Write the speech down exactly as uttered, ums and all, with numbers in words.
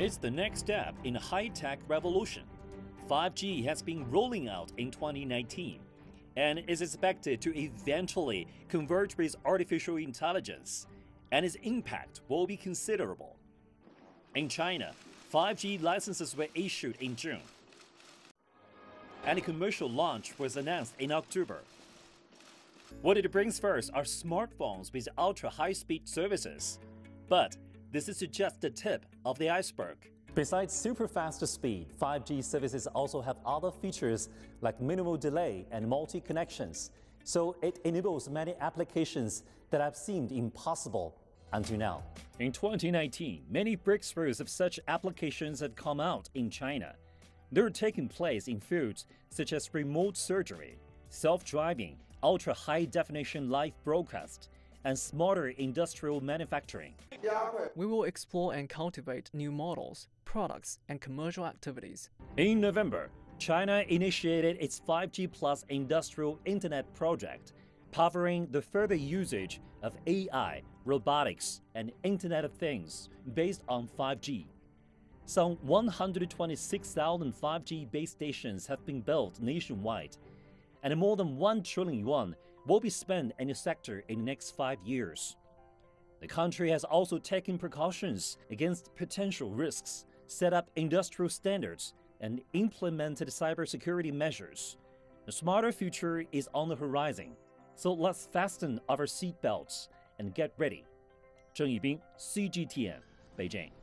It's the next step in the high-tech revolution. five G has been rolling out in twenty nineteen and is expected to eventually converge with artificial intelligence, and its impact will be considerable. In China, five G licenses were issued in June, and a commercial launch was announced in October. What it brings first are smartphones with ultra-high-speed services, but this is just the tip of the iceberg. Besides super fast speed, five G services also have other features like minimal delay and multi-connections, so it enables many applications that have seemed impossible until now. In twenty nineteen, many breakthroughs of such applications have come out in China. They're taking place in fields such as remote surgery, self-driving, ultra-high-definition live broadcast, and smarter industrial manufacturing. We will explore and cultivate new models, products, and commercial activities. In November, China initiated its five G plus industrial internet project, powering the further usage of A I, robotics, and Internet of Things based on five G. Some one hundred twenty-six thousand five G base stations have been built nationwide, and more than one trillion yuan will be spent in the sector in the next five years. The country has also taken precautions against potential risks, set up industrial standards, and implemented cybersecurity measures. A smarter future is on the horizon, so let's fasten our seatbelts and get ready. Zheng Yibin, C G T N, Beijing.